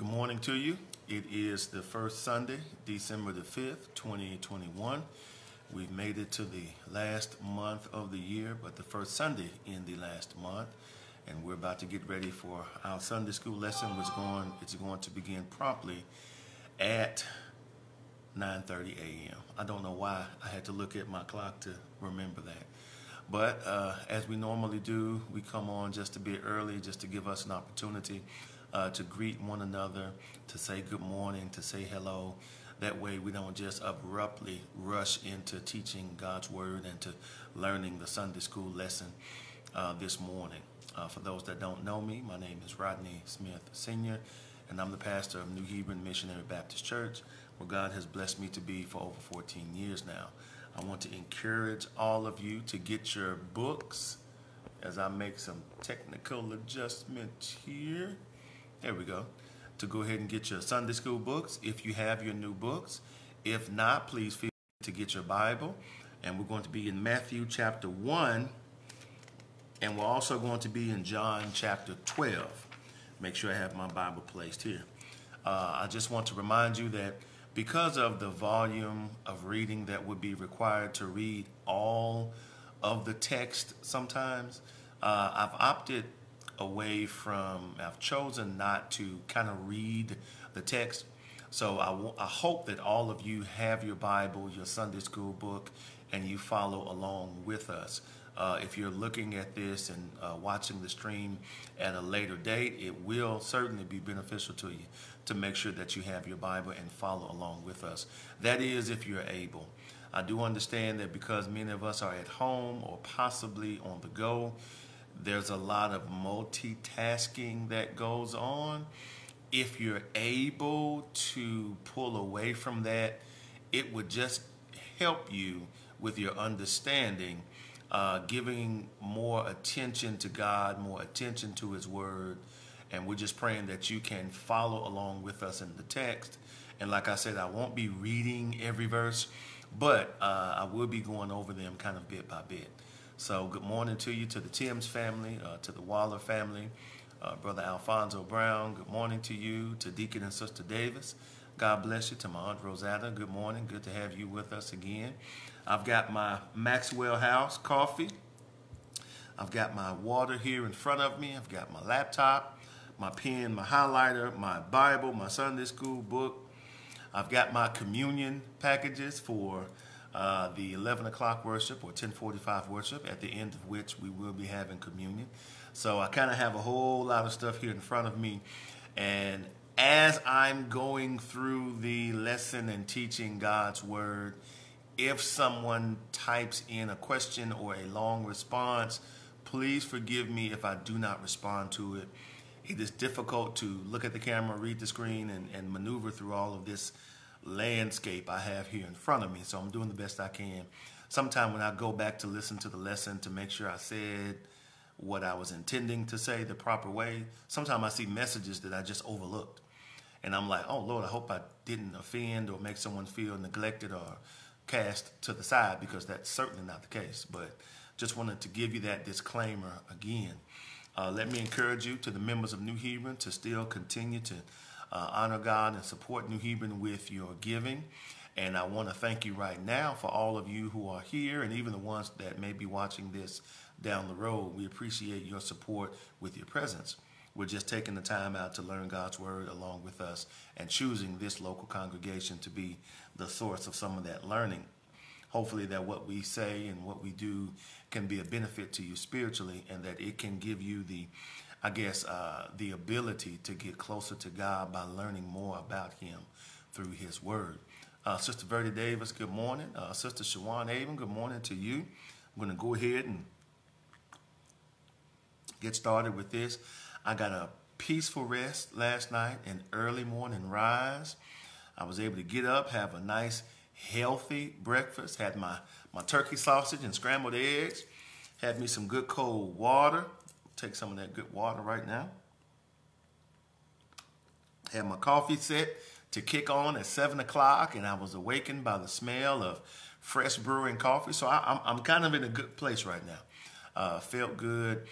Good morning to you. It is the first Sunday, December the 5th, 2021. We've made it to the last month of the year, but the first Sunday in the last month. And we're about to get ready for our Sunday school lesson, which is going to begin promptly at 9:30 a.m. I don't know why I had to look at my clock to remember that. But as we normally do, we come on just a bit early, just to give us an opportunity to greet one another, to say good morning, to say hello. That way we don't just abruptly rush into teaching God's Word and to learning the Sunday school lesson this morning. For those that don't know me, my name is Rodney Smith Sr., and I'm the pastor of New Hebron Missionary Baptist Church, where God has blessed me to be for over 14 years now. I want to encourage all of you to get your books as I make some technical adjustments here. There we go. To go ahead and get your Sunday school books if you have your new books. If not, please feel free to get your Bible. And we're going to be in Matthew chapter 1. And we're also going to be in John chapter 12. Make sure I have my Bible placed here. I just want to remind you that because of the volume of reading that would be required to read all of the text sometimes, I've chosen not to kind of read the text. So I hope that all of you have your Bible, your Sunday school book, and you follow along with us. If you're looking at this and watching the stream at a later date, it will certainly be beneficial to you to make sure that you have your Bible and follow along with us. That is, if you're able. I do understand that because many of us are at home or possibly on the go, there's a lot of multitasking that goes on. If you're able to pull away from that, it would just help you with your understanding, giving more attention to God, more attention to His Word. And we're just praying that you can follow along with us in the text. And like I said, I won't be reading every verse, but I will be going over them kind of bit by bit. So good morning to you, to the Timms family, to the Waller family, Brother Alfonso Brown, good morning to you, to Deacon and Sister Davis, God bless you, to my Aunt Rosanna, good morning, good to have you with us again. I've got my Maxwell House coffee, I've got my water here in front of me, I've got my laptop, my pen, my highlighter, my Bible, my Sunday school book, I've got my communion packages for the 11 o'clock worship or 10:45 worship, at the end of which we will be having communion. So I kind of have a whole lot of stuff here in front of me, and as I'm going through the lesson and teaching God's Word, if someone types in a question or a long response, please forgive me if I do not respond to it. It is difficult to look at the camera, read the screen, and maneuver through all of this landscape I have here in front of me, so I'm doing the best I can. Sometime when I go back to listen to the lesson to make sure I said what I was intending to say the proper way, sometimes I see messages that I just overlooked, and I'm like, oh Lord, I hope I didn't offend or make someone feel neglected or cast to the side, because that's certainly not the case. But just wanted to give you that disclaimer again. Let me encourage you, to the members of New Hebron, to still continue to honor God and support New Hebron with your giving. And I want to thank you right now for all of you who are here, and even the ones that may be watching this down the road. We appreciate your support with your presence. We're just taking the time out to learn God's Word along with us and choosing this local congregation to be the source of some of that learning. Hopefully that what we say and what we do can be a benefit to you spiritually, and that it can give you the ability to get closer to God by learning more about Him through His Word. Sister Verdi Davis, good morning. Sister Shawan Avon, good morning to you. I'm going to go ahead and get started with this. I got a peaceful rest last night, an early morning rise. I was able to get up, have a nice, healthy breakfast, had my turkey sausage and scrambled eggs, had me some good cold water. Take some of that good water right now. Had my coffee set to kick on at 7 o'clock, and I was awakened by the smell of fresh brewing coffee. So I'm kind of in a good place right now. Felt good.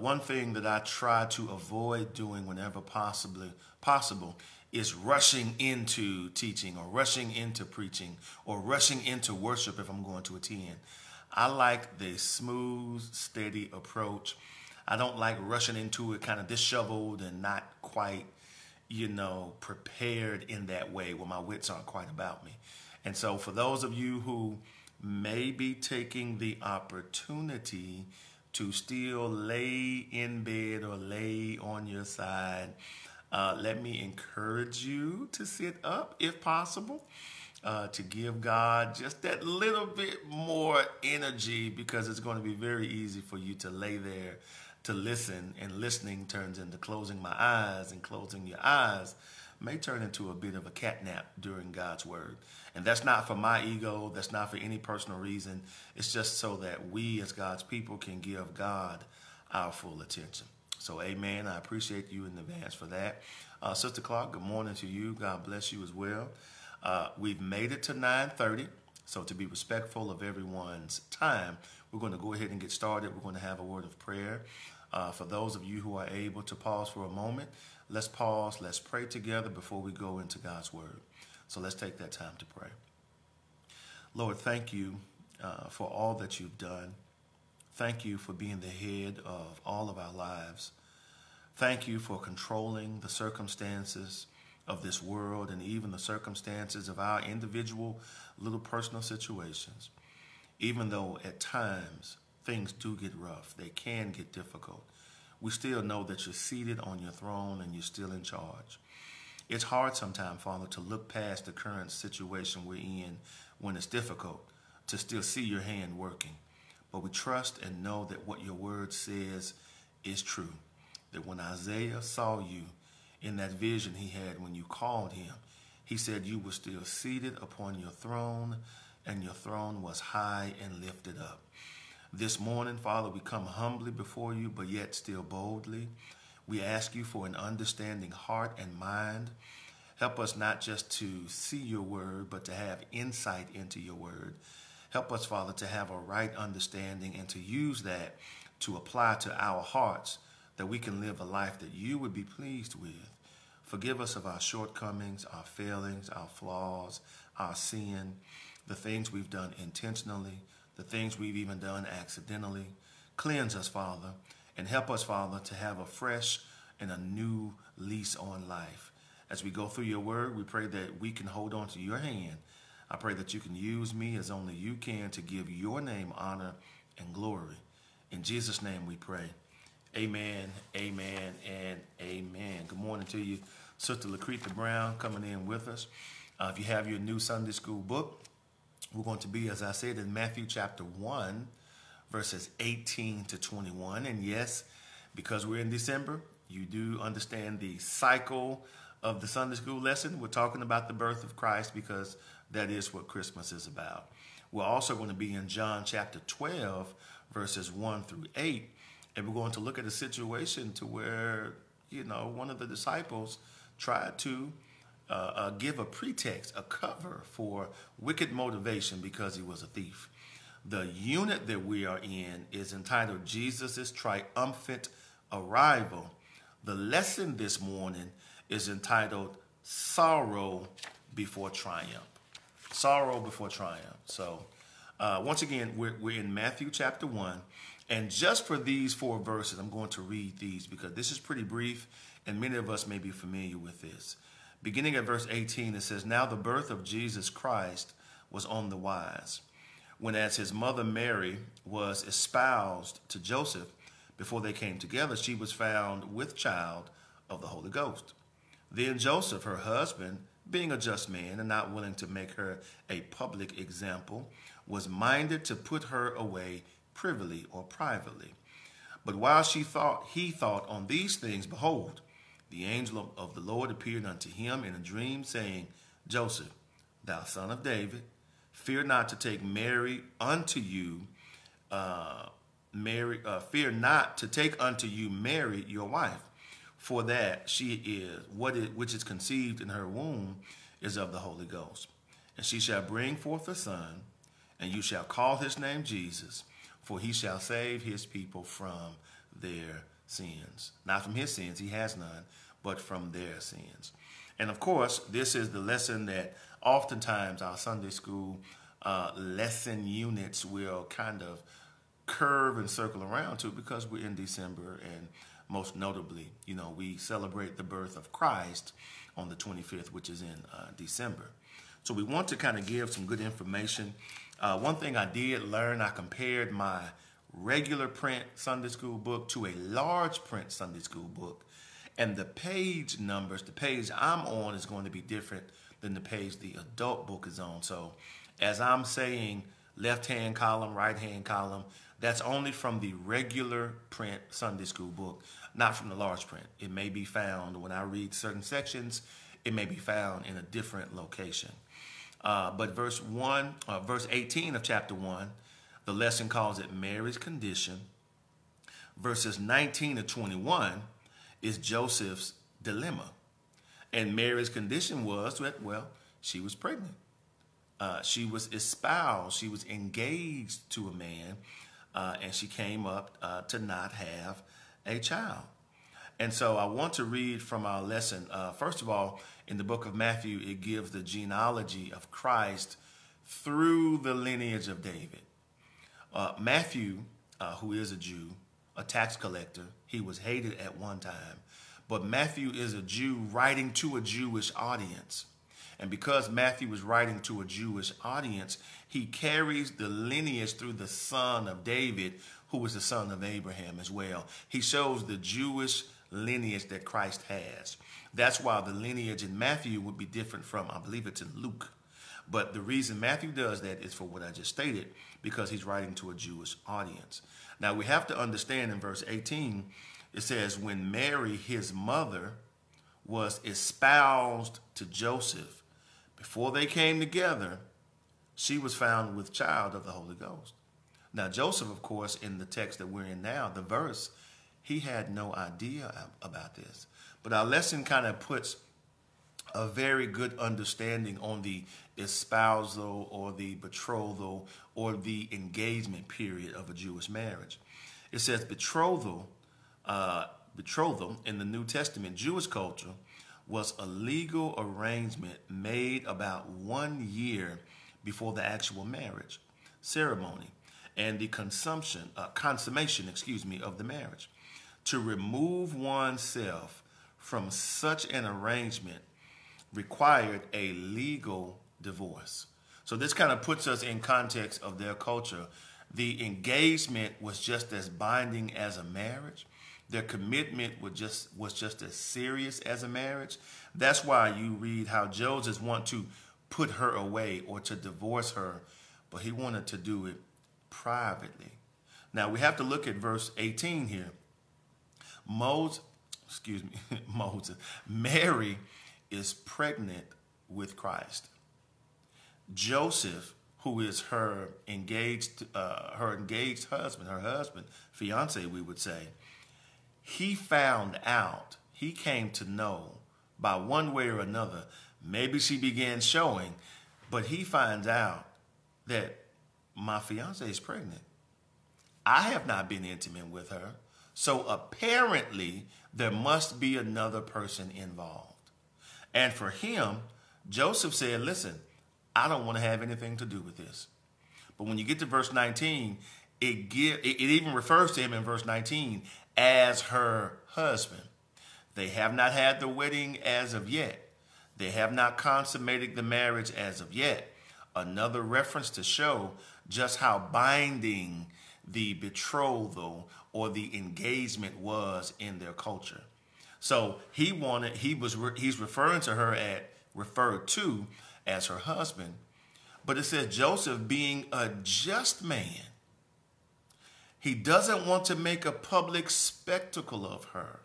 One thing that I try to avoid doing whenever possible is rushing into teaching or rushing into preaching or rushing into worship if I'm going to attend. I like the smooth, steady approach. I don't like rushing into it kind of disheveled and not quite, you know, prepared in that way where my wits aren't quite about me. And so for those of you who may be taking the opportunity to still lay in bed or lay on your side, let me encourage you to sit up if possible, to give God just that little bit more energy, because it's going to be very easy for you to lay there to listen, and listening turns into closing my eyes, and closing your eyes may turn into a bit of a cat nap during God's word. And that's not for my ego. That's not for any personal reason. It's just so that we as God's people can give God our full attention. So, amen. I appreciate you in advance for that. Sister Clark, good morning to you. God bless you as well. We've made it to 9:30. So to be respectful of everyone's time, we're going to go ahead and get started. We're going to have a word of prayer. For those of you who are able to pause for a moment, let's pause, let's pray together before we go into God's word. So let's take that time to pray. Lord, thank you for all that you've done. Thank you for being the head of all of our lives. Thank you for controlling the circumstances of this world and even the circumstances of our individual little personal situations. Even though at times things do get rough, they can get difficult, we still know that you're seated on your throne and you're still in charge. It's hard sometimes, Father, to look past the current situation we're in when it's difficult, to still see your hand working. But we trust and know that what your word says is true, that when Isaiah saw you in that vision he had when you called him, he said you were still seated upon your throne and your throne was high and lifted up. This morning, Father, we come humbly before you, but yet still boldly. We ask you for an understanding heart and mind. Help us not just to see your word, but to have insight into your word. Help us, Father, to have a right understanding and to use that to apply to our hearts, that we can live a life that you would be pleased with. Forgive us of our shortcomings, our failings, our flaws, our sin, the things we've done intentionally, the things we've even done accidentally. Cleanse us, Father, and help us, Father, to have a fresh and a new lease on life. As we go through your word, we pray that we can hold on to your hand. I pray that you can use me as only you can to give your name honor and glory. In Jesus' name we pray. Amen, amen, and amen. Good morning to you, Sister LaCretha Brown, coming in with us. If you have your new Sunday school book, we're going to be, as I said, in Matthew chapter 1, verses 18 to 21. And yes, because we're in December, you do understand the cycle of the Sunday school lesson. We're talking about the birth of Christ because that is what Christmas is about. We're also going to be in John chapter 12, verses 1 through 8. And we're going to look at a situation to where, you know, one of the disciples tried to give a pretext, a cover for wicked motivation because he was a thief. The unit that we are in is entitled Jesus' Triumphant Arrival. The lesson this morning is entitled Sorrow Before Triumph. Sorrow Before Triumph. So once again, we're in Matthew chapter 1. And just for these four verses, I'm going to read these because this is pretty brief and many of us may be familiar with this. Beginning at verse 18, it says, "Now the birth of Jesus Christ was on the wise, when as his mother Mary was espoused to Joseph, before they came together, she was found with child of the Holy Ghost. Then Joseph, her husband, being a just man and not willing to make her a public example, was minded to put her away privily or privately. But while he thought on these things, behold, the angel of the Lord appeared unto him in a dream, saying, Joseph, thou son of David, fear not to take unto you Mary your wife, for that she is which is conceived in her womb is of the Holy Ghost, and she shall bring forth a son, and you shall call his name Jesus, for he shall save his people from their sins. Not from his sins, he has none, but from their sins. And of course, this is the lesson that oftentimes our Sunday school lesson units will kind of curve and circle around to, because we're in December, and most notably, you know, we celebrate the birth of Christ on the 25th, which is in December. So we want to kind of give some good information. One thing I did learn, I compared my regular print Sunday school book to a large print Sunday school book, and the page numbers, the page I'm on is going to be different than the page the adult book is on. So as I'm saying left-hand column, right-hand column, that's only from the regular print Sunday school book, not from the large print. It may be found when I read certain sections, it may be found in a different location. But verse 18 of chapter 1, the lesson calls it Mary's condition. Verses 19 to 21 is Joseph's dilemma. And Mary's condition was that, well, she was pregnant. She was espoused. She was engaged to a man, and she came up to not have a child. And so I want to read from our lesson. First of all, in the book of Matthew, it gives the genealogy of Christ through the lineage of David. Matthew, who is a Jew, a tax collector, he was hated at one time, but Matthew is a Jew writing to a Jewish audience. And because Matthew was writing to a Jewish audience, he carries the lineage through the son of David, who was the son of Abraham as well. He shows the Jewish lineage that Christ has. That's why the lineage in Matthew would be different from, I believe it's in Luke. But the reason Matthew does that is for what I just stated, because he's writing to a Jewish audience. Now, we have to understand in verse 18, it says, when Mary, his mother, was espoused to Joseph, before they came together, she was found with child of the Holy Ghost. Now, Joseph, of course, in the text that we're in now, the verse, he had no idea about this. But our lesson kind of puts a very good understanding on the espousal or the betrothal or the engagement period of a Jewish marriage. It says betrothal, betrothal in the New Testament Jewish culture was a legal arrangement made about 1 year before the actual marriage ceremony and the consummation of the marriage. To remove oneself from such an arrangement required a legal divorce. So this kind of puts us in context of their culture. The engagement was just as binding as a marriage. Their commitment was just as serious as a marriage. That's why you read how Joseph wanted to put her away or to divorce her, but he wanted to do it privately. Now we have to look at verse 18 here. Mary is pregnant with Christ. Joseph, who is her engaged husband, her husband, fiance, we would say, he found out, he came to know by one way or another, maybe she began showing, but he finds out that my fiance is pregnant. I have not been intimate with her. So apparently there must be another person involved. And for him, Joseph said, listen, I don't want to have anything to do with this. But when you get to verse 19, it even refers to him in verse 19 as her husband. They have not had the wedding as of yet. They have not consummated the marriage as of yet. Another reference to show just how binding the betrothal or the engagement was in their culture. So he's referring to her as her husband, but it says Joseph, being a just man, he doesn't want to make a public spectacle of her.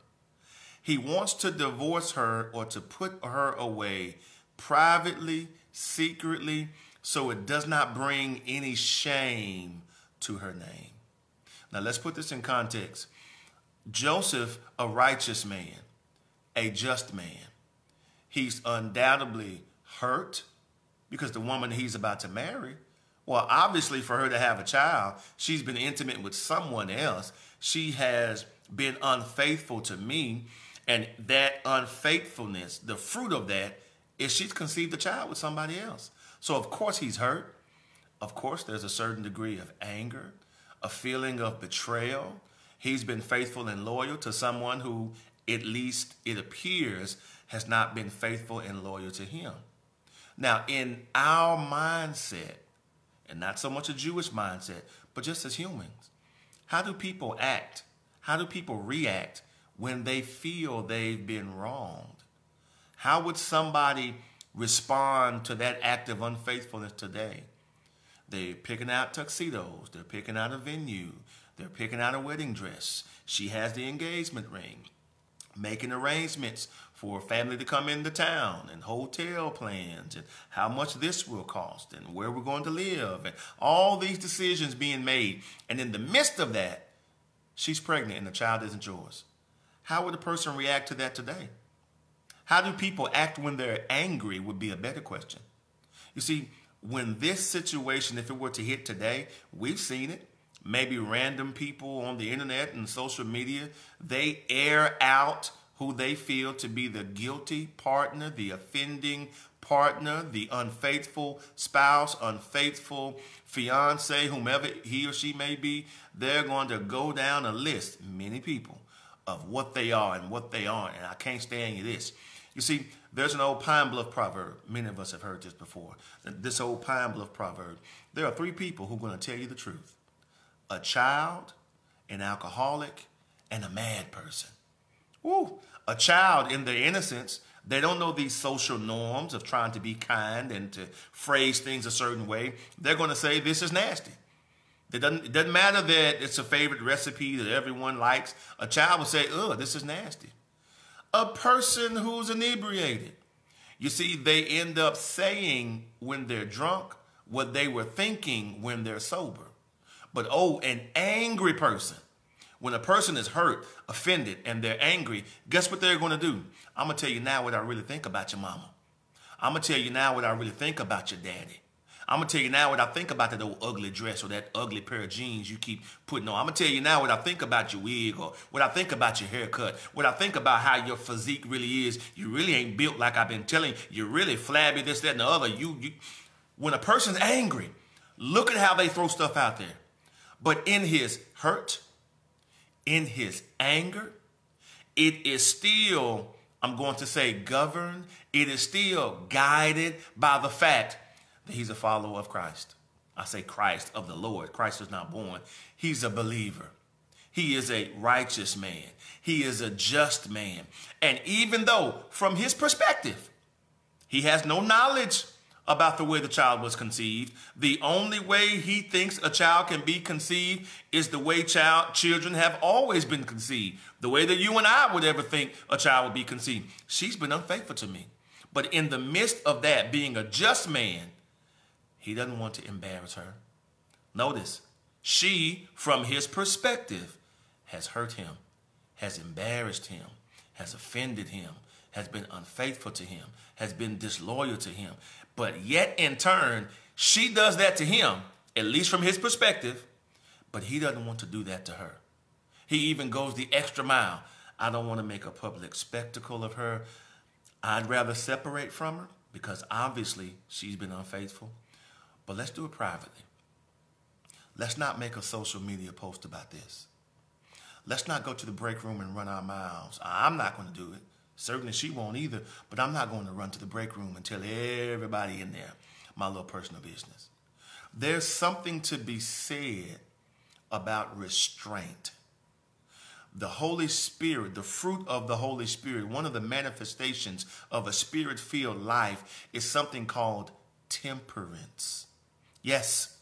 He wants to divorce her or to put her away privately, secretly, so it does not bring any shame to her name. Now let's put this in context. Joseph, a righteous man, a just man. He's undoubtedly hurt because the woman he's about to marry, well, obviously for her to have a child, she's been intimate with someone else. She has been unfaithful to me, and that unfaithfulness, the fruit of that, is she's conceived a child with somebody else. So of course he's hurt. Of course there's a certain degree of anger, a feeling of betrayal. He's been faithful and loyal to someone who, at least it appears, has not been faithful and loyal to him. Now, in our mindset, and not so much a Jewish mindset, but just as humans, how do people act? How do people react when they feel they've been wronged? How would somebody respond to that act of unfaithfulness today? They're picking out tuxedos. They're picking out a venue. They're picking out a wedding dress. She has the engagement ring. Making arrangements for family to come into town, and hotel plans, and how much this will cost, and where we're going to live, and all these decisions being made. And in the midst of that, she's pregnant and the child isn't yours. How would a person react to that today? How do people act when they're angry would be a better question. You see, when this situation, if it were to hit today, we've seen it. Maybe random people on the internet and social media, they air out who they feel to be the guilty partner, the offending partner, the unfaithful spouse, unfaithful fiance, whomever he or she may be. They're going to go down a list, many people, of what they are and what they aren't. And I can't stand you this. You see, there's an old Pine Bluff proverb. Many of us have heard this before. This old Pine Bluff proverb. There are three people who are going to tell you the truth. A child, an alcoholic, and a mad person. Woo. A child, in their innocence, they don't know these social norms of trying to be kind and to phrase things a certain way. They're going to say, this is nasty. It doesn't matter that it's a favorite recipe that everyone likes. A child will say, oh, this is nasty. A person who's inebriated. You see, they end up saying when they're drunk what they were thinking when they're sober. But, oh, an angry person. When a person is hurt, offended, and they're angry, guess what they're going to do? I'm going to tell you now what I really think about your mama. I'm going to tell you now what I really think about your daddy. I'm going to tell you now what I think about that old ugly dress or that ugly pair of jeans you keep putting on. I'm going to tell you now what I think about your wig or what I think about your haircut, what I think about how your physique really is. You really ain't built like I've been telling you. You're really flabby, this, that, and the other. When a person's angry, look at how they throw stuff out there. But in his hurt, in his anger, it is still, I'm going to say, governed. It is still guided by the fact that he's a follower of Christ. I say Christ, of the Lord. Christ was not born. He's a believer. He is a righteous man. He is a just man. And even though from his perspective, he has no knowledge about the way the child was conceived. The only way he thinks a child can be conceived is the way children have always been conceived. The way that you and I would ever think a child would be conceived. She's been unfaithful to me. But in the midst of that, being a just man, he doesn't want to embarrass her. Notice, she, from his perspective, has hurt him, has embarrassed him, has offended him, has been unfaithful to him, has been disloyal to him. But yet in turn, she does that to him, at least from his perspective, but he doesn't want to do that to her. He even goes the extra mile. I don't want to make a public spectacle of her. I'd rather separate from her because obviously she's been unfaithful, but let's do it privately. Let's not make a social media post about this. Let's not go to the break room and run our mouths. I'm not going to do it. Certainly she won't either, but I'm not going to run to the break room and tell everybody in there my little personal business. There's something to be said about restraint. The Holy Spirit, the fruit of the Holy Spirit, one of the manifestations of a spirit-filled life is something called temperance. Yes,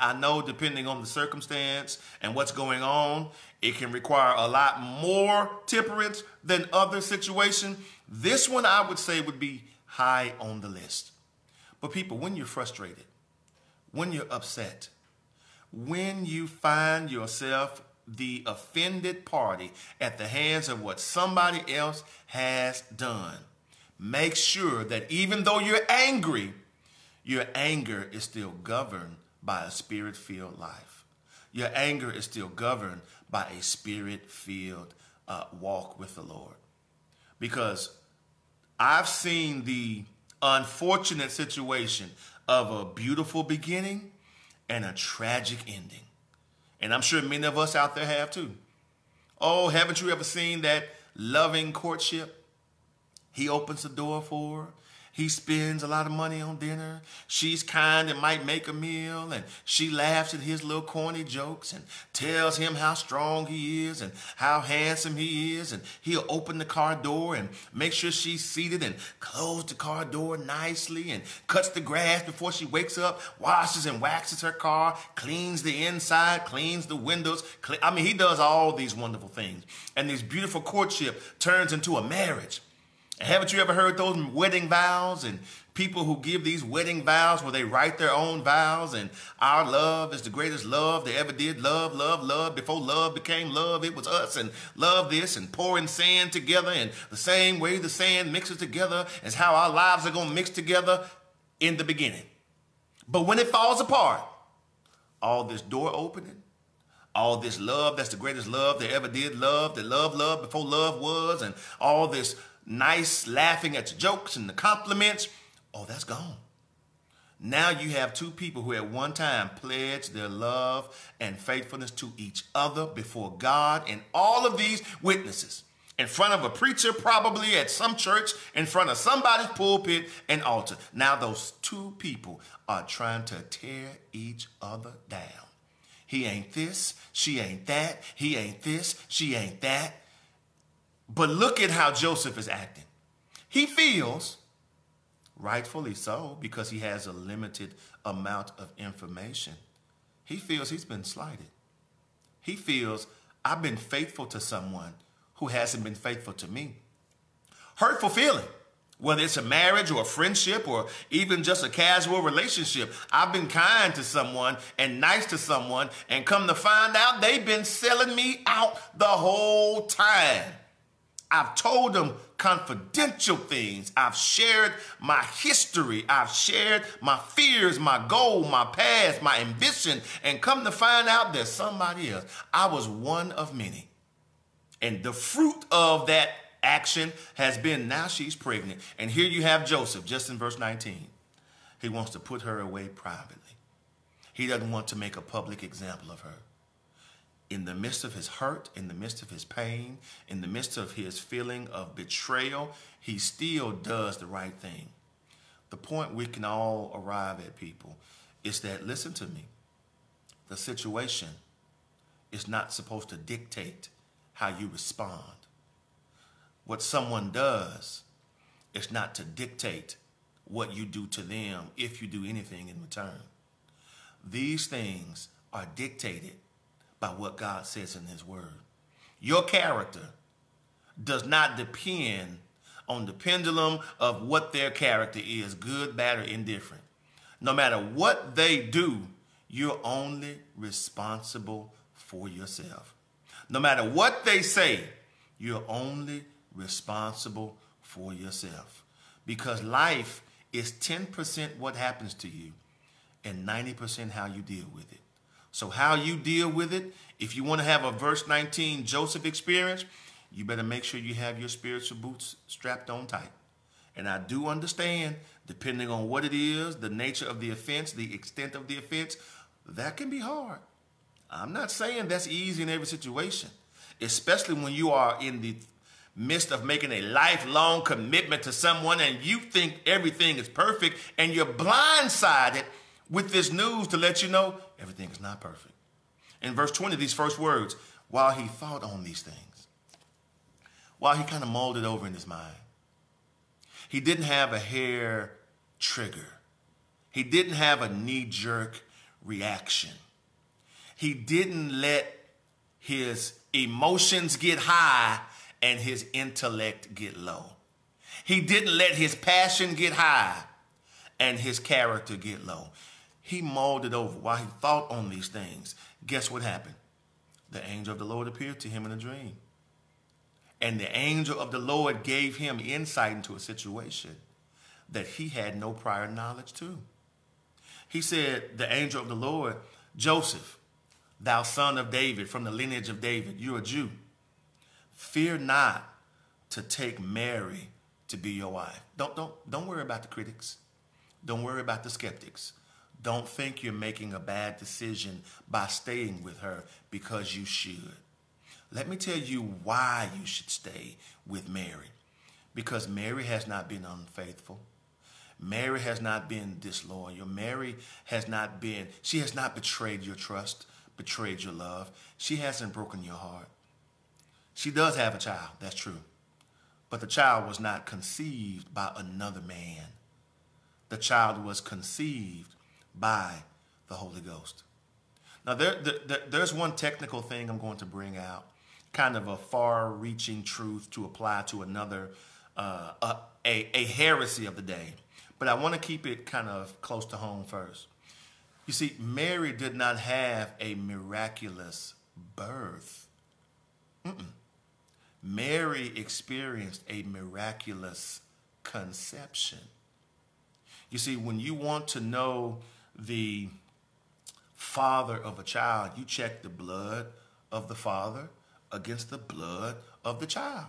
I know depending on the circumstance and what's going on, it can require a lot more temperance than other situations. This one I would say would be high on the list. But people, when you're frustrated, when you're upset, when you find yourself the offended party at the hands of what somebody else has done, make sure that even though you're angry, your anger is still governed by a spirit-filled life. Your anger is still governed by a spirit-filled walk with the Lord. Because I've seen the unfortunate situation of a beautiful beginning and a tragic ending. And I'm sure many of us out there have too. Oh, haven't you ever seen that loving courtship? He opens the door for her. He spends a lot of money on dinner. She's kind and might make a meal. And she laughs at his little corny jokes and tells him how strong he is and how handsome he is. And he'll open the car door and make sure she's seated and close the car door nicely and cuts the grass before she wakes up, washes and waxes her car, cleans the inside, cleans the windows. I mean, he does all these wonderful things. And this beautiful courtship turns into a marriage. Haven't you ever heard those wedding vows and people who give these wedding vows where they write their own vows and our love is the greatest love they ever did. Love, love, love. Before love became love, it was us and love this and pouring sand together and the same way the sand mixes together is how our lives are going to mix together in the beginning. But when it falls apart, all this door opening, all this love, that's the greatest love they ever did. Love, the love, love before love was and all this nice laughing at your jokes and the compliments. Oh, that's gone. Now you have two people who at one time pledged their love and faithfulness to each other before God and all of these witnesses in front of a preacher, probably at some church, in front of somebody's pulpit and altar. Now those two people are trying to tear each other down. He ain't this, she ain't that. He ain't this, she ain't that. But look at how Joseph is acting. He feels, rightfully so, because he has a limited amount of information. He feels he's been slighted. He feels, I've been faithful to someone who hasn't been faithful to me. Hurtful feeling, whether it's a marriage or a friendship or even just a casual relationship. I've been kind to someone and nice to someone, and come to find out they've been selling me out the whole time. I've told them confidential things. I've shared my history. I've shared my fears, my goal, my past, my ambition, and come to find out there's somebody else. I was one of many. And the fruit of that action has been now she's pregnant. And here you have Joseph, just in verse 19. He wants to put her away privately. He doesn't want to make a public example of her. In the midst of his hurt, in the midst of his pain, in the midst of his feeling of betrayal, he still does the right thing. The point we can all arrive at, people, is that, listen to me, the situation is not supposed to dictate how you respond. What someone does is not to dictate what you do to them, if you do anything in return. These things are dictated by what God says in his word. Your character does not depend on the pendulum of what their character is, good, bad, or indifferent. No matter what they do, you're only responsible for yourself. No matter what they say, you're only responsible for yourself. Because life is 10% what happens to you and 90% how you deal with it. So how you deal with it, if you want to have a verse 19 Joseph experience, you better make sure you have your spiritual boots strapped on tight. And I do understand, depending on what it is, the nature of the offense, the extent of the offense, that can be hard. I'm not saying that's easy in every situation, especially when you are in the midst of making a lifelong commitment to someone and you think everything is perfect and you're blindsided with this news to let you know everything is not perfect. In verse 20, these first words, while he thought on these things, while he kind of mulled it over in his mind, he didn't have a hair trigger. He didn't have a knee-jerk reaction. He didn't let his emotions get high and his intellect get low. He didn't let his passion get high and his character get low. He mulled it over while he thought on these things. Guess what happened? The angel of the Lord appeared to him in a dream. And the angel of the Lord gave him insight into a situation that he had no prior knowledge to. He said, the angel of the Lord, Joseph, thou son of David, from the lineage of David, you're a Jew. Fear not to take Mary to be your wife. Don't worry about the critics. Don't worry about the skeptics. Don't think you're making a bad decision by staying with her, because you should. Let me tell you why you should stay with Mary. Because Mary has not been unfaithful. Mary has not been disloyal. Mary has not been, she has not betrayed your trust, betrayed your love. She hasn't broken your heart. She does have a child, that's true. But the child was not conceived by another man. The child was conceived by the Holy Ghost. Now, there's one technical thing I'm going to bring out, kind of a far-reaching truth to apply to another, a heresy of the day. But I want to keep it kind of close to home first. You see, Mary did not have a miraculous birth. Mm-mm. Mary experienced a miraculous conception. You see, when you want to know the father of a child, you check the blood of the father against the blood of the child.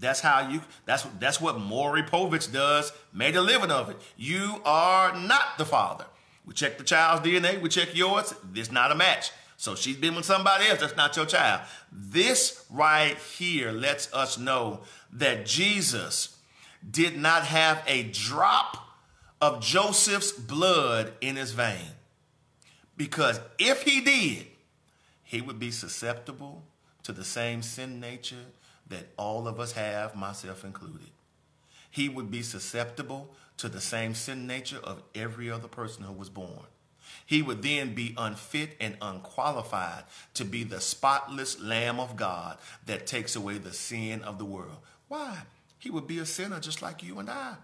That's how you, that's what Maury Povich does, made a living of it. You are not the father. We check the child's DNA, we check yours, it's not a match. So she's been with somebody else, that's not your child. This right here lets us know that Jesus did not have a drop of Joseph's blood in his vein. Because if he did, he would be susceptible to the same sin nature that all of us have, myself included. He would be susceptible to the same sin nature of every other person who was born. He would then be unfit and unqualified to be the spotless Lamb of God that takes away the sin of the world. Why? He would be a sinner just like you and I.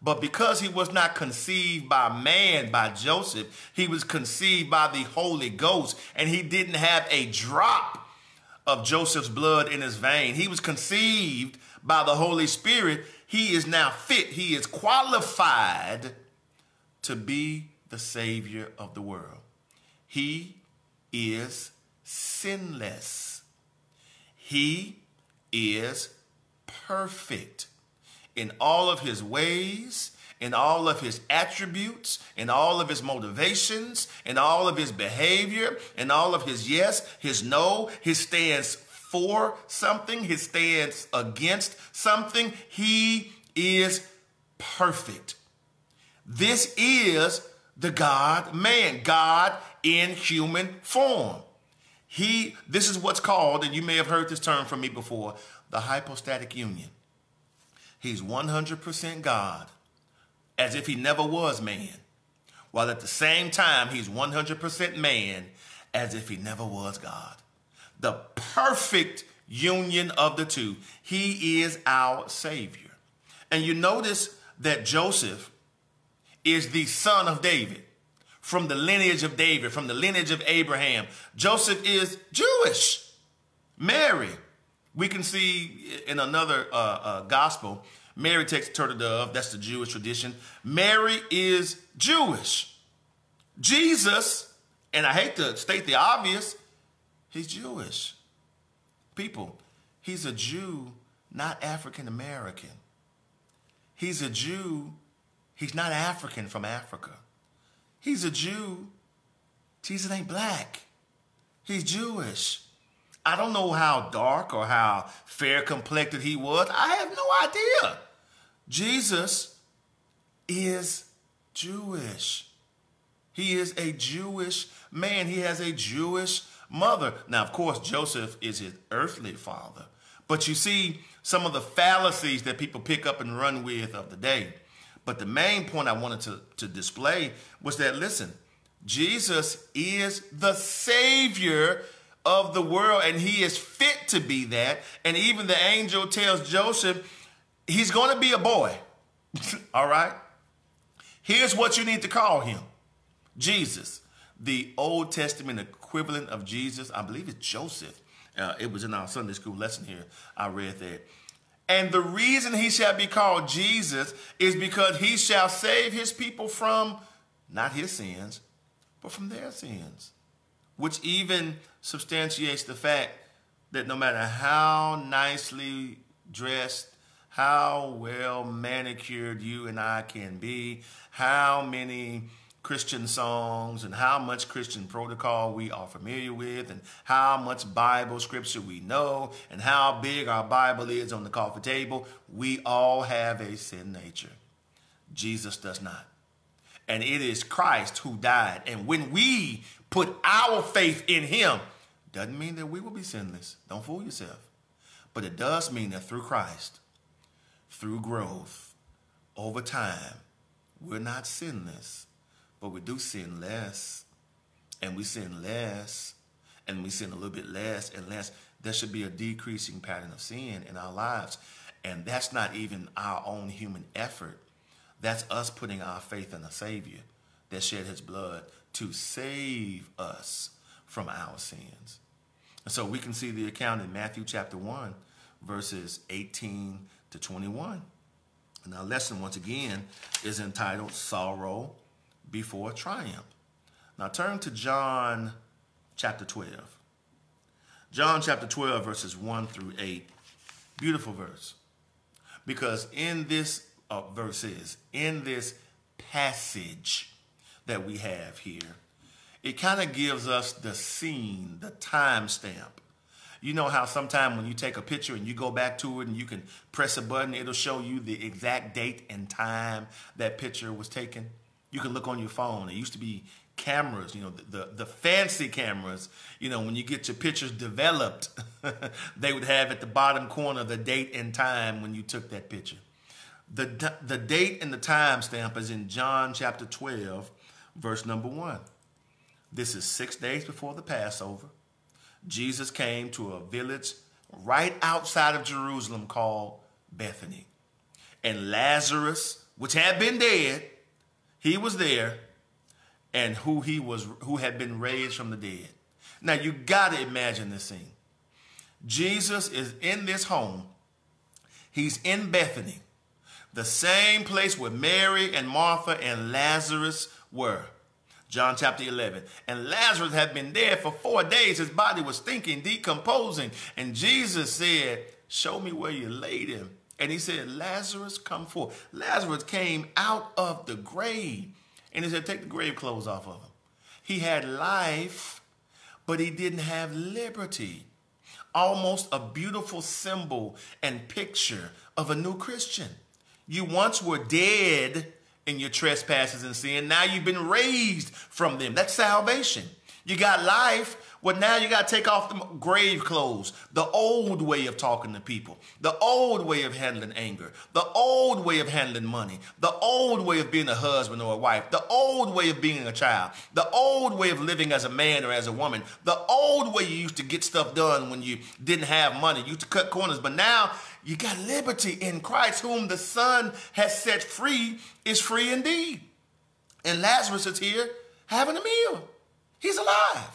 But because he was not conceived by man, by Joseph, he was conceived by the Holy Ghost, and he didn't have a drop of Joseph's blood in his vein. He was conceived by the Holy Spirit. He is now fit. He is qualified to be the Savior of the world. He is sinless. He is perfect in all of his ways, in all of his attributes, in all of his motivations, in all of his behavior, in all of his yes, his no, his stance for something, his stance against something. He is perfect. This is the God-man, God in human form. This is what's called, and you may have heard this term from me before, the hypostatic union. He's 100% God, as if he never was man, while at the same time, he's 100% man, as if he never was God. The perfect union of the two. He is our Savior. And you notice that Joseph is the son of David, from the lineage of David, from the lineage of Abraham. Joseph is Jewish. Mary, we can see in another gospel, Mary takes a turtle dove. That's the Jewish tradition. Mary is Jewish. Jesus, and I hate to state the obvious, he's Jewish. People, he's a Jew, not African American. He's a Jew. He's not African from Africa. He's a Jew. Jesus ain't black. He's Jewish. I don't know how dark or how fair complected he was. I have no idea. Jesus is Jewish. He is a Jewish man. He has a Jewish mother. Now, of course, Joseph is his earthly father. But you see some of the fallacies that people pick up and run with of the day. But the main point I wanted to display was that, listen, Jesus is the Savior of the world, and he is fit to be that. And even the angel tells Joseph, he's going to be a boy. All right? Here's what you need to call him. Jesus. The Old Testament equivalent of Jesus, I believe it's Joseph. It was in our Sunday school lesson here. I read that. And the reason he shall be called Jesus is because he shall save his people from, not his sins, but from their sins. which even substantiates the fact that no matter how nicely dressed, how well manicured you and I can be, how many Christian songs and how much Christian protocol we are familiar with and how much Bible scripture we know and how big our Bible is on the coffee table, we all have a sin nature. Jesus does not. And it is Christ who died. And when we put our faith in him, doesn't mean that we will be sinless. Don't fool yourself. But it does mean that through Christ, through growth, over time, we're not sinless, but we do sin less, and we sin less, and we sin a little bit less and less. There should be a decreasing pattern of sin in our lives, and that's not even our own human effort. That's us putting our faith in a Savior that shed his blood to save us from our sins. And so we can see the account in Matthew chapter 1, verses 18 to 21. And our lesson, once again, is entitled Sorrow Before Triumph. Now turn to John chapter 12. John chapter 12, verses 1 through 8. Beautiful verse. Because in this in this passage that we have here, it kind of gives us the scene, the time stamp. You know how sometimes when you take a picture and you go back to it and you can press a button, it'll show you the exact date and time that picture was taken. You can look on your phone. It used to be cameras, you know, the fancy cameras. You know, when you get your pictures developed, they would have at the bottom corner the date and time when you took that picture. The date and the time stamp is in John chapter 12, verse number 1. This is 6 days before the Passover. Jesus came to a village right outside of Jerusalem called Bethany. And Lazarus, which had been dead, he was there, and who had been raised from the dead. Now, you got to imagine this scene. Jesus is in this home. He's in Bethany, the same place where Mary and Martha and Lazarus were. John chapter 11. And Lazarus had been dead for 4 days. His body was stinking, decomposing. And Jesus said, show me where you laid him. And he said, Lazarus, come forth. Lazarus came out of the grave. And he said, take the grave clothes off of him. He had life, but he didn't have liberty. Almost a beautiful symbol and picture of a new Christian. You once were dead in your trespasses and sin. Now you've been raised from them. That's salvation. You got life. Well, now you got to take off the grave clothes, the old way of talking to people, the old way of handling anger, the old way of handling money, the old way of being a husband or a wife, the old way of being a child, the old way of living as a man or as a woman, the old way you used to get stuff done when you didn't have money. You used to cut corners, but now you got liberty in Christ, whom the Son has set free is free indeed. And Lazarus is here having a meal. He's alive.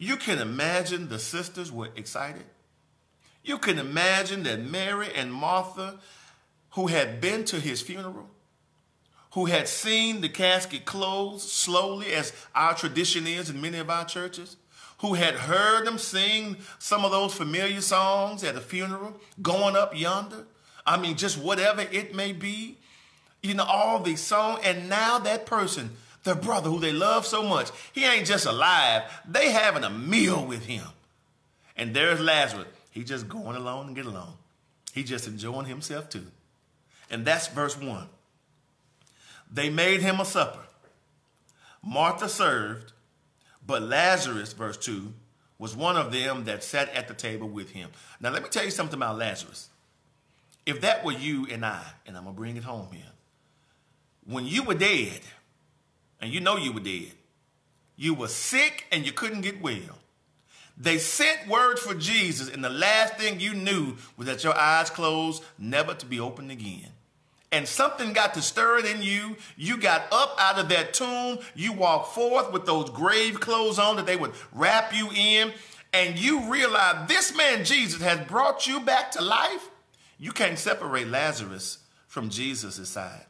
You can imagine the sisters were excited. You can imagine that Mary and Martha, who had been to his funeral, who had seen the casket close slowly as our tradition is in many of our churches, who had heard them sing some of those familiar songs at a funeral, going up yonder. I mean, just whatever it may be, you know, all these songs. And now that person, their brother who they love so much, he ain't just alive. They having a meal with him. And there's Lazarus. He just going along and get along. He just enjoying himself too. And that's verse 1. They made him a supper. Martha served, but Lazarus, verse 2, was one of them that sat at the table with him. Now let me tell you something about Lazarus. If that were you and I, and I'm going to bring it home here, when you were dead, and you know you were dead. You were sick and you couldn't get well. They sent word for Jesus, and the last thing you knew was that your eyes closed, never to be opened again. And something got to stirring in you. You got up out of that tomb. You walked forth with those grave clothes on that they would wrap you in. And you realized this man, Jesus, has brought you back to life. You can't separate Lazarus from Jesus' side.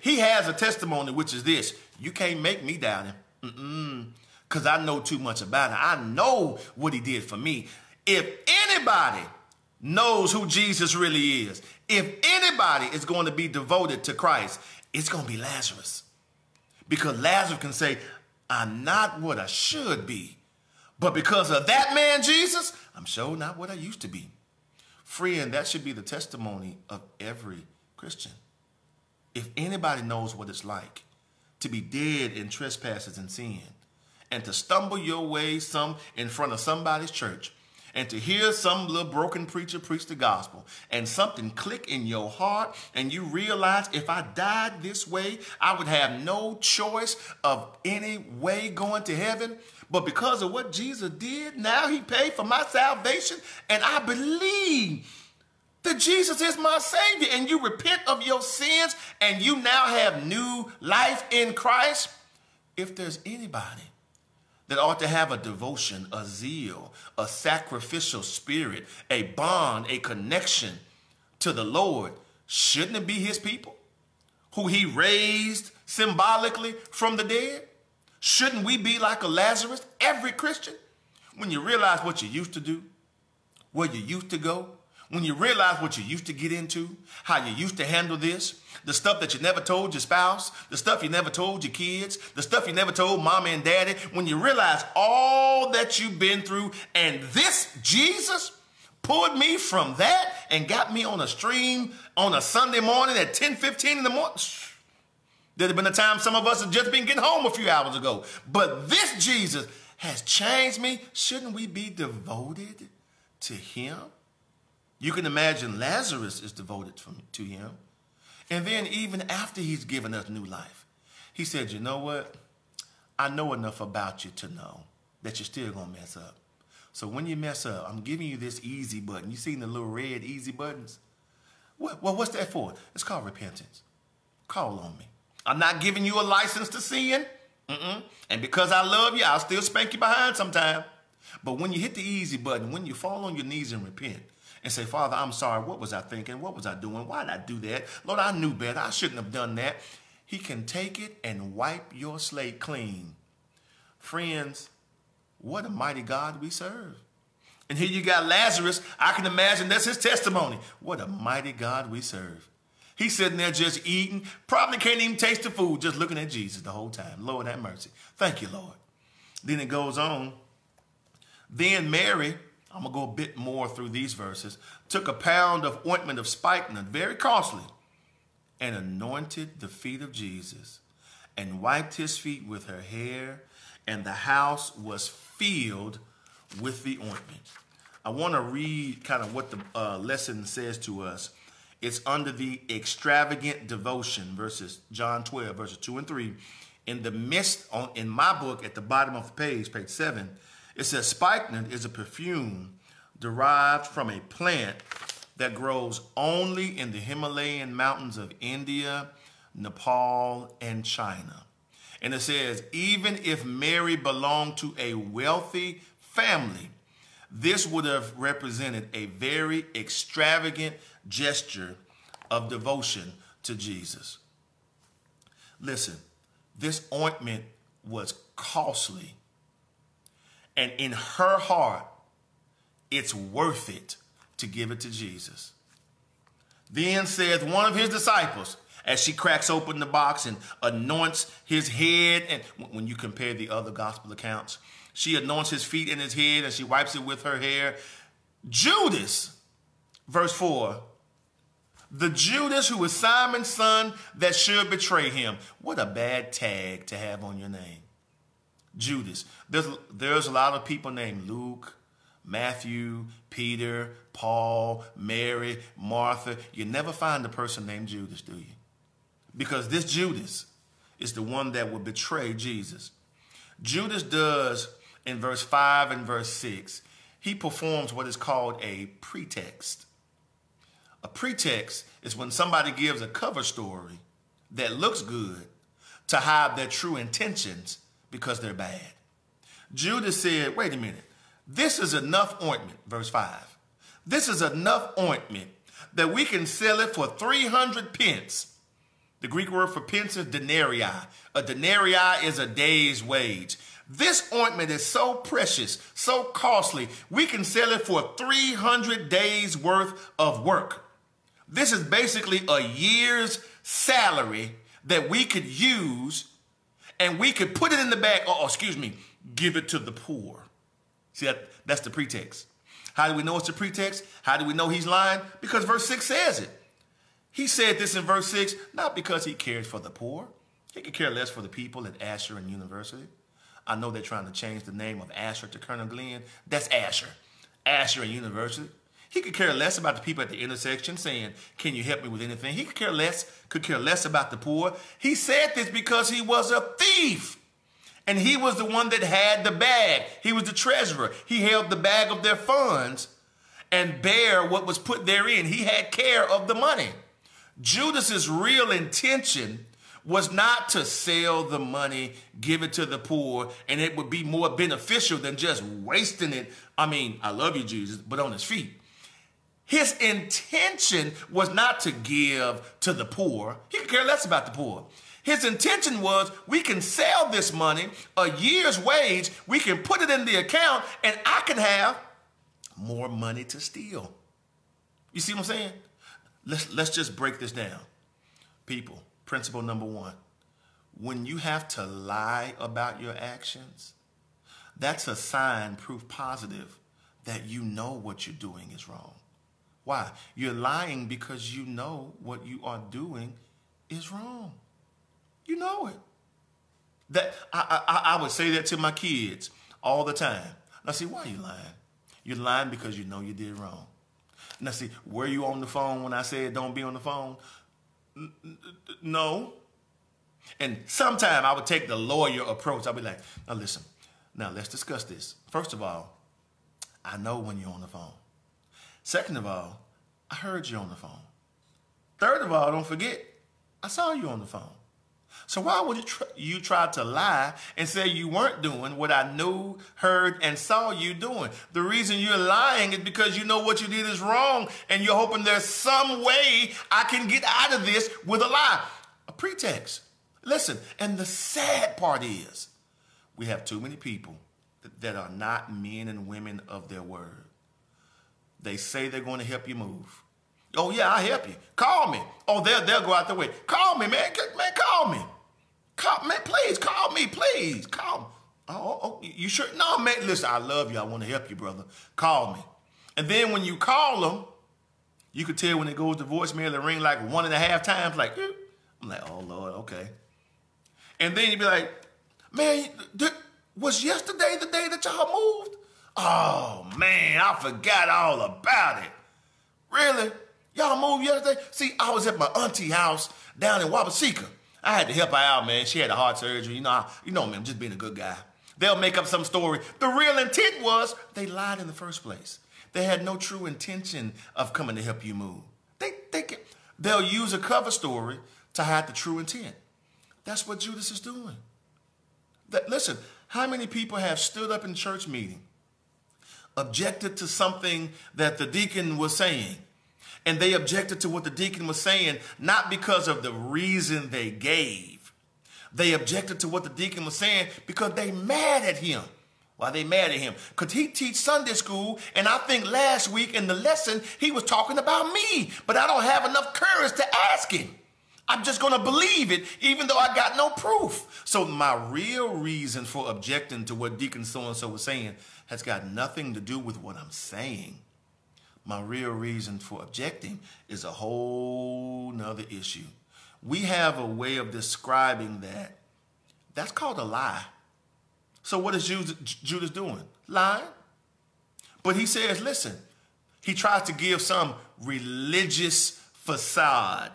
He has a testimony, which is this. You can't make me doubt him. because I know too much about it. I know what he did for me. If anybody knows who Jesus really is, if anybody is going to be devoted to Christ, it's going to be Lazarus. Because Lazarus can say, I'm not what I should be, but because of that man, Jesus, I'm sure not what I used to be. Friend, that should be the testimony of every Christian. If anybody knows what it's like to be dead in trespasses and sin, and to stumble your way in front of somebody's church, and to hear some little broken preacher preach the gospel, and something click in your heart, and you realize if I died this way, I would have no choice of any way going to heaven. But because of what Jesus did, now he paid for my salvation, and I believe that Jesus is my Savior, and you repent of your sins, and you now have new life in Christ. If there's anybody that ought to have a devotion, a zeal, a sacrificial spirit, a bond, a connection to the Lord, shouldn't it be his people who he raised symbolically from the dead? Shouldn't we be like a Lazarus, every Christian? When you realize what you used to do, where you used to go, when you realize what you used to get into, how you used to handle this, the stuff that you never told your spouse, the stuff you never told your kids, the stuff you never told mama and daddy, when you realize all that you've been through, and this Jesus pulled me from that and got me on a stream on a Sunday morning at 10:15 in the morning. There'd have been a time some of us have just been getting home a few hours ago. But this Jesus has changed me. Shouldn't we be devoted to him? You can imagine Lazarus is devoted to him. And then even after he's given us new life, he said, you know what? I know enough about you to know that you're still going to mess up. So when you mess up, I'm giving you this easy button. You seen the little red easy buttons? Well, what's that for? It's called repentance. Call on me. I'm not giving you a license to sin. And because I love you, I'll still spank you behind sometime. But when you hit the easy button, when you fall on your knees and repent, and say, Father, I'm sorry. What was I thinking? What was I doing? Why did I do that? Lord, I knew better. I shouldn't have done that. He can take it and wipe your slate clean. Friends, what a mighty God we serve. And here you got Lazarus. I can imagine that's his testimony. What a mighty God we serve. He's sitting there just eating. Probably can't even taste the food, just looking at Jesus the whole time. Lord, have mercy. Thank you, Lord. Then it goes on. Then Mary, I'm going to go a bit more through these verses, took a pound of ointment of spikenard, very costly, and anointed the feet of Jesus and wiped his feet with her hair, and the house was filled with the ointment. I want to read kind of what the lesson says to us. It's under the extravagant devotion, verses John 12, verses 2 and 3. In the midst, in my book, at the bottom of the page, page 7, it says spikenard is a perfume derived from a plant that grows only in the Himalayan mountains of India, Nepal, and China. And it says, even if Mary belonged to a wealthy family, this would have represented a very extravagant gesture of devotion to Jesus. Listen, this ointment was costly. And in her heart, it's worth it to give it to Jesus. Then saith one of his disciples, as she cracks open the box and anoints his head, and when you compare the other gospel accounts, she anoints his feet and his head, and she wipes it with her hair. Judas, verse 4, the Judas who was Simon's son that should betray him. What a bad tag to have on your name. Judas. There's a lot of people named Luke, Matthew, Peter, Paul, Mary, Martha. You never find a person named Judas, do you? Because this Judas is the one that will betray Jesus. Judas does, in verse 5 and verse 6, he performs what is called a pretext. A pretext is when somebody gives a cover story that looks good to hide their true intentions, because they're bad. Judas said, wait a minute, this is enough ointment, verse 5. This is enough ointment that we can sell it for 300 pence. The Greek word for pence is denarii. A denarii is a day's wage. This ointment is so precious, so costly, we can sell it for 300 days worth of work. This is basically a year's salary that we could use, and we could put it in the bag. Oh, excuse me, give it to the poor. See, that's the pretext. How do we know it's a pretext? How do we know he's lying? Because verse 6 says it. He said this in verse 6, not because he cared for the poor. He could care less for the people at Asher and University. I know they're trying to change the name of Asher to Colonel Glenn. That's Asher. Asher and University. He could care less about the people at the intersection saying, can you help me with anything? He could care less about the poor. He said this because he was a thief. And he was the one that had the bag. He was the treasurer. He held the bag of their funds and bare what was put therein. He had care of the money. Judas's real intention was not to sell the money, give it to the poor, and it would be more beneficial than just wasting it. I mean, I love you, Jesus, but on his feet. His intention was not to give to the poor. He could care less about the poor. His intention was, we can sell this money, a year's wage, we can put it in the account, and I can have more money to steal. You see what I'm saying? Let's just break this down. People, principle number one, when you have to lie about your actions, that's a sign, proof positive, that you know what you're doing is wrong. Why? You're lying because you know what you are doing is wrong. You know it. That I would say that to my kids all the time. Now see, why are you lying? You're lying because you know you did wrong. Now see, were you on the phone when I said don't be on the phone? No. And sometimes I would take the lawyer approach. I'd be like, now listen, now let's discuss this. First of all, I know when you're on the phone. Second of all, I heard you on the phone. Third of all, don't forget, I saw you on the phone. So why would you try to lie and say you weren't doing what I knew, heard, and saw you doing? The reason you're lying is because you know what you did is wrong, and you're hoping there's some way I can get out of this with a lie. A pretext. Listen, and the sad part is we have too many people that are not men and women of their word. They say they're going to help you move. Oh, yeah, I'll help you. Call me. Oh, they'll go out the way. Call me, man. Man, call me. Call, man, please, call me, please. Call me. Oh, you sure? No, man, listen, I love you. I want to help you, brother. Call me. And then when you call them, you can tell when it goes to voicemail, it ring like 1.5 times, like, ew. I'm like, oh, Lord, okay. And then you'd be like, man, was yesterday the day that y'all moved? Oh, man, I forgot all about it. Really? Y'all moved yesterday? See, I was at my auntie's house down in Wabasika. I had to help her out, man. She had a heart surgery. You know, man, just being a good guy. They'll make up some story. The real intent was they lied in the first place. They had no true intention of coming to help you move. They'll use a cover story to hide the true intent. That's what Judas is doing. Listen, how many people have stood up in church meeting, objected to something that the deacon was saying, and they objected to what the deacon was saying, not because of the reason they gave. They objected to what the deacon was saying because they mad at him. Why they mad at him? Because he teach Sunday school, and I think last week in the lesson, he was talking about me, but I don't have enough courage to ask him. I'm just going to believe it, even though I got no proof. So my real reason for objecting to what deacon so-and-so was saying has got nothing to do with what I'm saying. My real reason for objecting is a whole nother issue. We have a way of describing that. That's called a lie. So what is Judas doing? Lying. But he says, listen, he tries to give some religious facade.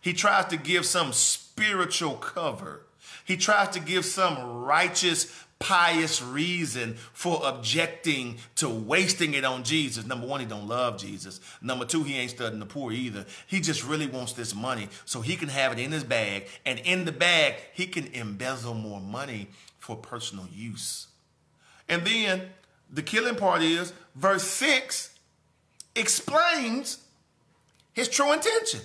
He tries to give some spiritual cover. He tries to give some righteous pious reason for objecting to wasting it on Jesus. Number one, he don't love Jesus. Number two, he ain't studying the poor either. He just really wants this money so he can have it in his bag, and in the bag, he can embezzle more money for personal use. And then the killing part is verse 6 explains his true intention.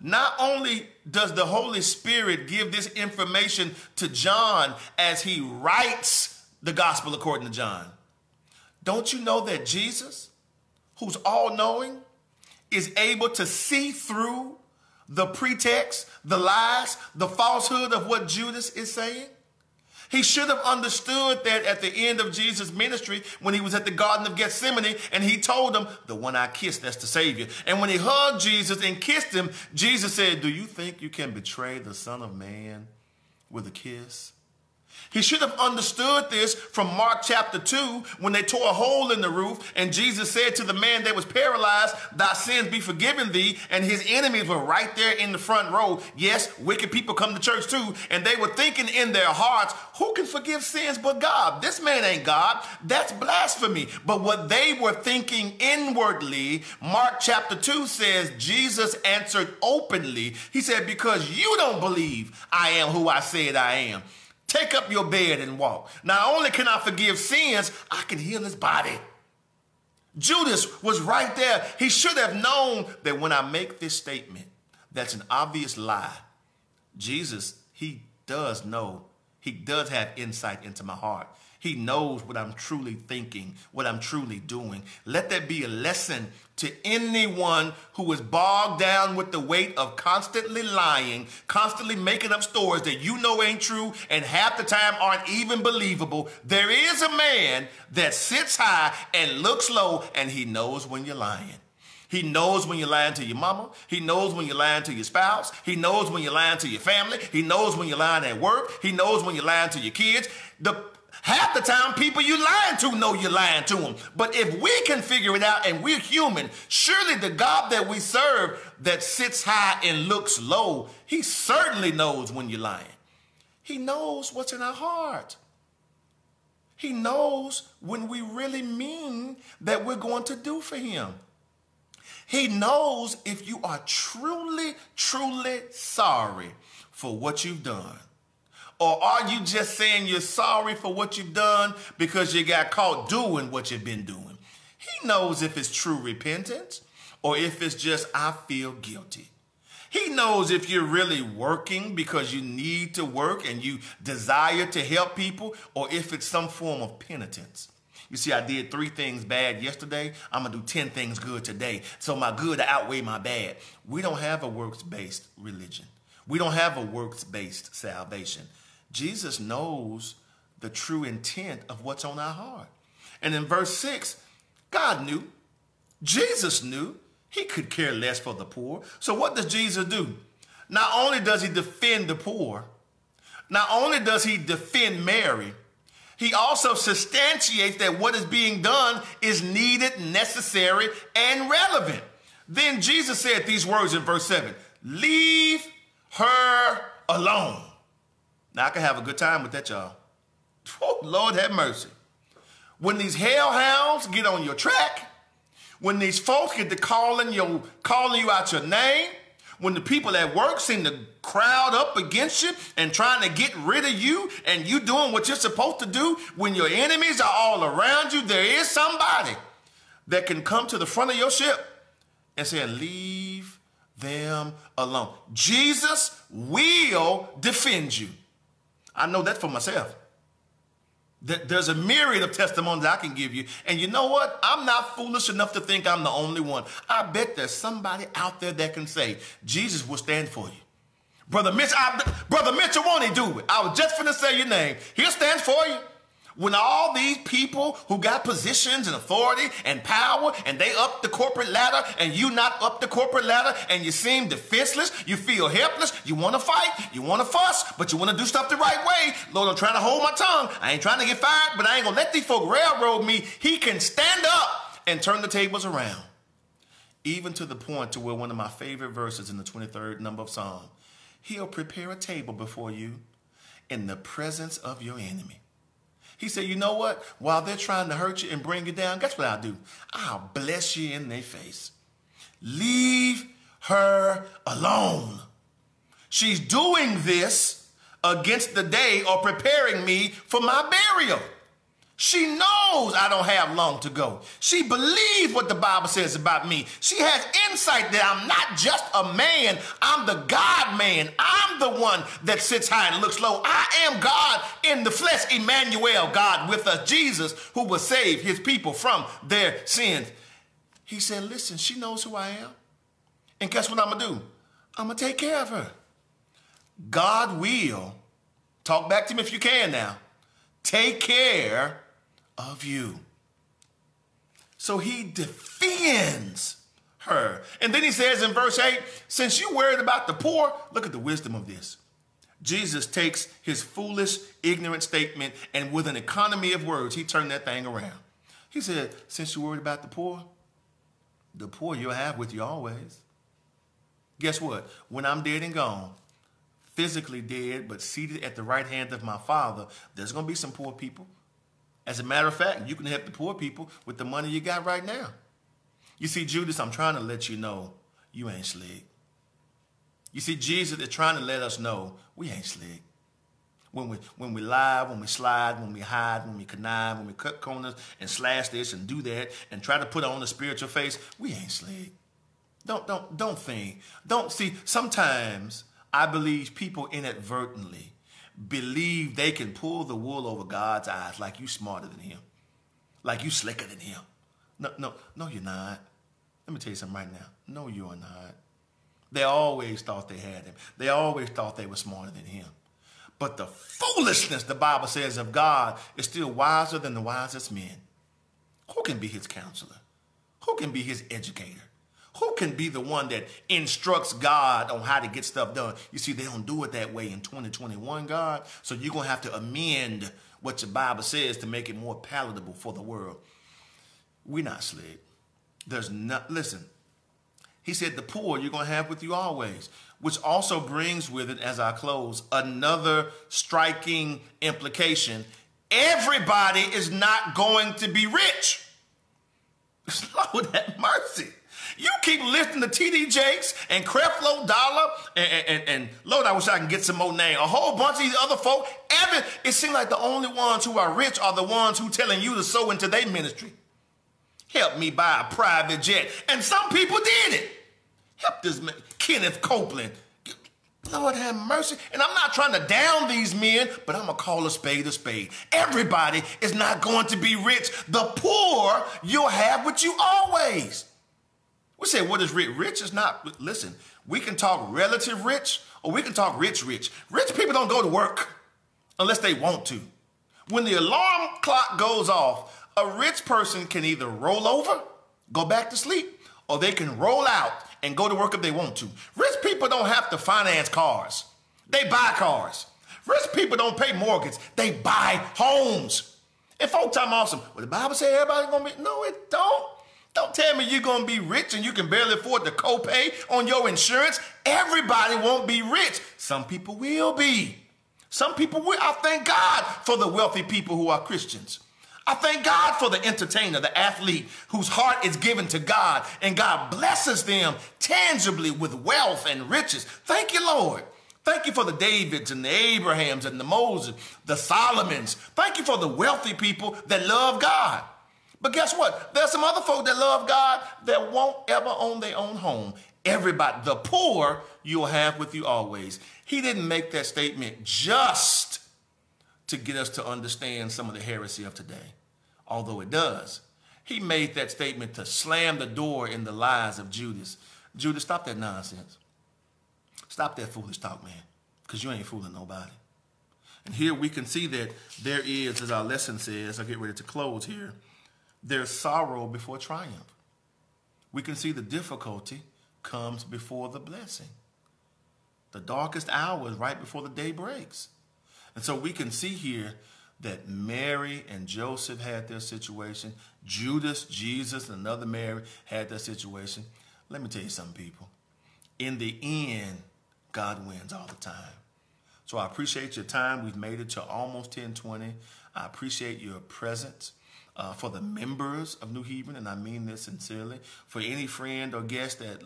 Not only does the Holy Spirit give this information to John as he writes the gospel according to John, don't you know that Jesus, who's all-knowing, is able to see through the pretext, the lies, the falsehood of what Judas is saying? He should have understood that at the end of Jesus' ministry, when he was at the Garden of Gethsemane, and he told them, the one I kissed, that's the Savior. And when he hugged Jesus and kissed him, Jesus said, do you think you can betray the Son of Man with a kiss? He should have understood this from Mark chapter 2, when they tore a hole in the roof, and Jesus said to the man that was paralyzed, thy sins be forgiven thee, and his enemies were right there in the front row. Yes, wicked people come to church too, and they were thinking in their hearts, who can forgive sins but God? This man ain't God. That's blasphemy. But what they were thinking inwardly, Mark chapter 2 says, Jesus answered openly. He said, because you don't believe I am who I said I am. Take up your bed and walk. Not only can I forgive sins, I can heal his body. Judas was right there. He should have known that when I make this statement, that's an obvious lie. Jesus, he does know. He does have insight into my heart. He knows what I'm truly thinking, what I'm truly doing. Let that be a lesson to anyone who is bogged down with the weight of constantly lying, constantly making up stories that you know ain't true and half the time aren't even believable. There is a man that sits high and looks low, and he knows when you're lying. He knows when you're lying to your mama. He knows when you're lying to your spouse. He knows when you're lying to your family. He knows when you're lying at work. He knows when you're lying to your kids. Half the time, people you're lying to know you're lying to them. But if we can figure it out and we're human, surely the God that we serve that sits high and looks low, he certainly knows when you're lying. He knows what's in our heart. He knows when we really mean that we're going to do for him. He knows if you are truly, truly sorry for what you've done. Or are you just saying you're sorry for what you've done because you got caught doing what you've been doing? He knows if it's true repentance or if it's just, I feel guilty. He knows if you're really working because you need to work and you desire to help people, or if it's some form of penitence. You see, I did 3 things bad yesterday. I'm going to do 10 things good today. So my good outweigh my bad. We don't have a works-based religion. We don't have a works-based salvation. Jesus knows the true intent of what's on our heart. And in verse 6, God knew, Jesus knew, he could care less for the poor. So what does Jesus do? Not only does he defend the poor, not only does he defend Mary, he also substantiates that what is being done is needed, necessary, and relevant. Then Jesus said these words in verse 7, leave her alone. Now, I can have a good time with that, y'all. Oh, Lord have mercy. When these hellhounds get on your track, when these folks get to calling you out your name, when the people at work seem to crowd up against you and trying to get rid of you and you doing what you're supposed to do, when your enemies are all around you, there is somebody that can come to the front of your ship and say, leave them alone. Jesus will defend you. I know that for myself. There's a myriad of testimonies I can give you. And you know what? I'm not foolish enough to think I'm the only one. I bet there's somebody out there that can say, Jesus will stand for you. Brother Mitchell, won't he do it? I was just finna say your name. He'll stand for you. When all these people who got positions and authority and power, and they up the corporate ladder and you not up the corporate ladder, and you seem defenseless, you feel helpless, you want to fight, you want to fuss, but you want to do stuff the right way. Lord, I'm trying to hold my tongue. I ain't trying to get fired, but I ain't going to let these folk railroad me. He can stand up and turn the tables around. Even to the point to where one of my favorite verses in the 23rd number of Psalm, he'll prepare a table before you in the presence of your enemy. He said, you know what? While they're trying to hurt you and bring you down, guess what I'll do? I'll bless you in their face. Leave her alone. She's doing this against the day or preparing me for my burial. She knows I don't have long to go. She believes what the Bible says about me. She has insight that I'm not just a man. I'm the God man. I'm the one that sits high and looks low. I am God in the flesh, Emmanuel, God with us, Jesus, who will save his people from their sins. He said, listen, she knows who I am. And guess what I'm going to do? I'm going to take care of her. God will, talk back to him if you can now, take care of you. So he defends her. And then he says in verse 8, since you're worried about the poor, look at the wisdom of this. Jesus takes his foolish, ignorant statement and with an economy of words, he turned that thing around. He said, since you're worried about the poor you'll have with you always. Guess what? When I'm dead and gone, physically dead, but seated at the right hand of my Father, there's going to be some poor people. As a matter of fact, you can help the poor people with the money you got right now. You see, Judas, I'm trying to let you know you ain't slick. You see, Jesus is trying to let us know we ain't slick. When we lie, when we slide, when we hide, when we connive, when we cut corners and slash this and do that and try to put on a spiritual face, we ain't slick. Don't think. Don't see. Sometimes I believe people inadvertently believe they can pull the wool over God's eyes like you smarter than him, like you slicker than him. No, you're not. Let me tell you something right now. No, you are not. They always thought they had him. They always thought they were smarter than him. But the foolishness, the Bible says, of God is still wiser than the wisest men. Who can be his counselor? Who can be his educator? Who can be the one that instructs God on how to get stuff done? You see, they don't do it that way in 2021, God. So you're going to have to amend what your Bible says to make it more palatable for the world. We're not slick. There's not, listen. He said the poor you're going to have with you always, which also brings with it, as I close, another striking implication. Everybody is not going to be rich. Lord have mercy. You keep listening to T.D. Jakes and Creflo Dollar and Lord, I wish I can get some more name. A whole bunch of these other folk. It seems like the only ones who are rich are the ones who telling you to sow into their ministry. Help me buy a private jet. And some people did it. Help this man, Kenneth Copeland. Lord have mercy. And I'm not trying to down these men, but I'm going to call a spade a spade. Everybody is not going to be rich. The poor you'll have with you always. We say, what is rich? Rich is not, listen, we can talk relative rich or we can talk rich. Rich people don't go to work unless they want to. When the alarm clock goes off, a rich person can either roll over, go back to sleep, or they can roll out and go to work if they want to. Rich people don't have to finance cars. They buy cars. Rich people don't pay mortgages. They buy homes. And folks, I'm awesome. Well, the Bible says everybody's going to be, no, it don't. Don't tell me you're going to be rich and you can barely afford the copay on your insurance. Everybody won't be rich. Some people will be. Some people will. I thank God for the wealthy people who are Christians. I thank God for the entertainer, the athlete whose heart is given to God and God blesses them tangibly with wealth and riches. Thank you, Lord. Thank you for the Davids and the Abrahams and the Moses, the Solomons. Thank you for the wealthy people that love God. But guess what? There's some other folk that love God that won't ever own their own home. Everybody, the poor you'll have with you always. He didn't make that statement just to get us to understand some of the heresy of today, although it does. He made that statement to slam the door in the lies of Judas. Judas, stop that nonsense. Stop that foolish talk, man, because you ain't fooling nobody. And here we can see that there is, as our lesson says, I get ready to close here, there's sorrow before triumph. We can see the difficulty comes before the blessing. The darkest hour is right before the day breaks. And so we can see here that Mary and Joseph had their situation. Judas, Jesus, and another Mary had their situation. Let me tell you something, people. In the end, God wins all the time. So I appreciate your time. We've made it to almost 10:20. I appreciate your presence. for the members of New Hebron, and I mean this sincerely, for any friend or guest that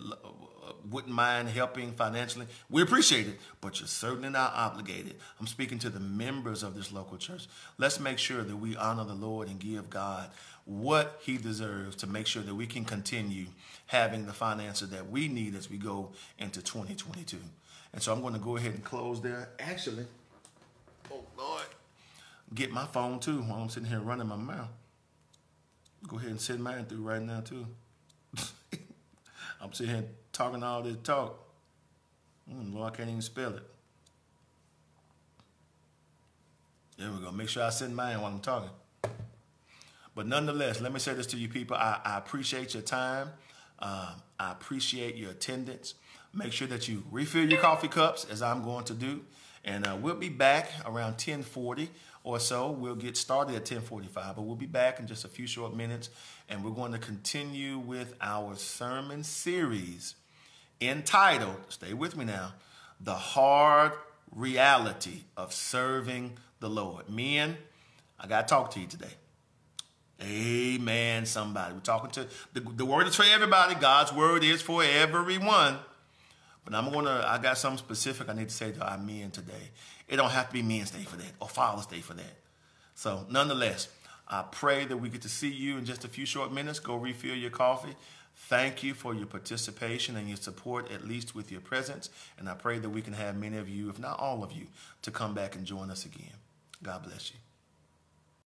wouldn't mind helping financially, we appreciate it, but you're certainly not obligated. I'm speaking to the members of this local church. Let's make sure that we honor the Lord and give God what he deserves to make sure that we can continue having the finances that we need as we go into 2022. And so I'm going to go ahead and close there. Actually, oh Lord, get my phone too while I'm sitting here running my mouth. Go ahead and send mine through right now too. I'm sitting here talking all this talk. Lord, I can't even spell it. There we go. Make sure I send mine while I'm talking. But nonetheless, let me say this to you people. I appreciate your time. I appreciate your attendance. Make sure that you refill your coffee cups, as I'm going to do. And we'll be back around 10:40 or so. We'll get started at 10:45, but we'll be back in just a few short minutes. And we're going to continue with our sermon series entitled, stay with me now, The Hard Reality of Serving the Lord. Men, I got to talk to you today. Amen, somebody. We're talking to, the word is for everybody. God's word is for everyone. But I got something specific I need to say to our men today. It don't have to be Men's Day for that or Father's Day for that. So nonetheless, I pray that we get to see you in just a few short minutes. Go refill your coffee. Thank you for your participation and your support, at least with your presence. And I pray that we can have many of you, if not all of you, to come back and join us again. God bless you.